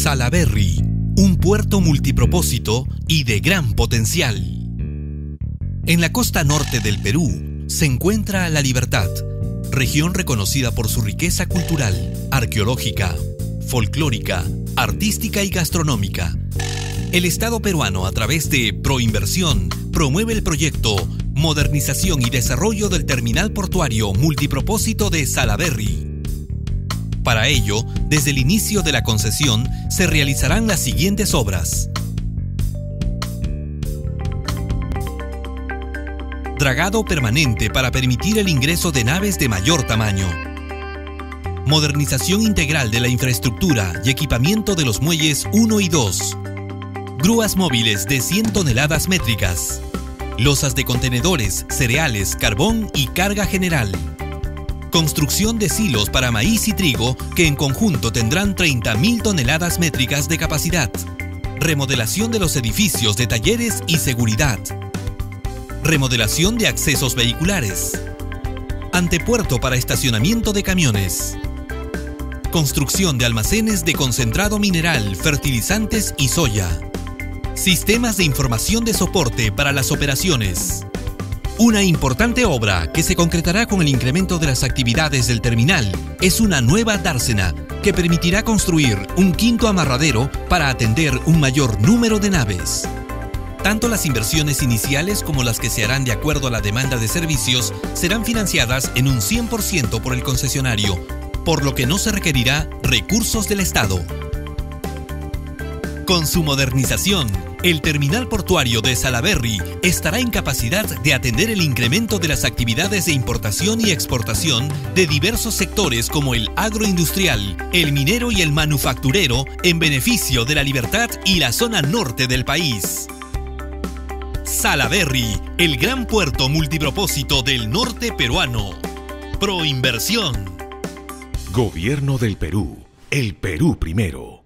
Salaverry, un puerto multipropósito y de gran potencial. En la costa norte del Perú se encuentra La Libertad, región reconocida por su riqueza cultural, arqueológica, folclórica, artística y gastronómica. El Estado peruano, a través de ProInversión, promueve el proyecto Modernización y Desarrollo del Terminal Portuario Multipropósito de Salaverry. Para ello, desde el inicio de la concesión, se realizarán las siguientes obras: dragado permanente para permitir el ingreso de naves de mayor tamaño, modernización integral de la infraestructura y equipamiento de los muelles 1 y 2, grúas móviles de 100 toneladas métricas, losas de contenedores, cereales, carbón y carga general, construcción de silos para maíz y trigo que en conjunto tendrán 30.000 toneladas métricas de capacidad, remodelación de los edificios de talleres y seguridad, remodelación de accesos vehiculares, antepuerto para estacionamiento de camiones, construcción de almacenes de concentrado mineral, fertilizantes y soya, sistemas de información de soporte para las operaciones. Una importante obra que se concretará con el incremento de las actividades del terminal es una nueva dársena que permitirá construir un quinto amarradero para atender un mayor número de naves. Tanto las inversiones iniciales como las que se harán de acuerdo a la demanda de servicios serán financiadas en un 100% por el concesionario, por lo que no se requerirá recursos del Estado. Con su modernización, el terminal portuario de Salaverry estará en capacidad de atender el incremento de las actividades de importación y exportación de diversos sectores como el agroindustrial, el minero y el manufacturero, en beneficio de La Libertad y la zona norte del país. Salaverry, el gran puerto multipropósito del norte peruano. ProInversión. Gobierno del Perú. El Perú primero.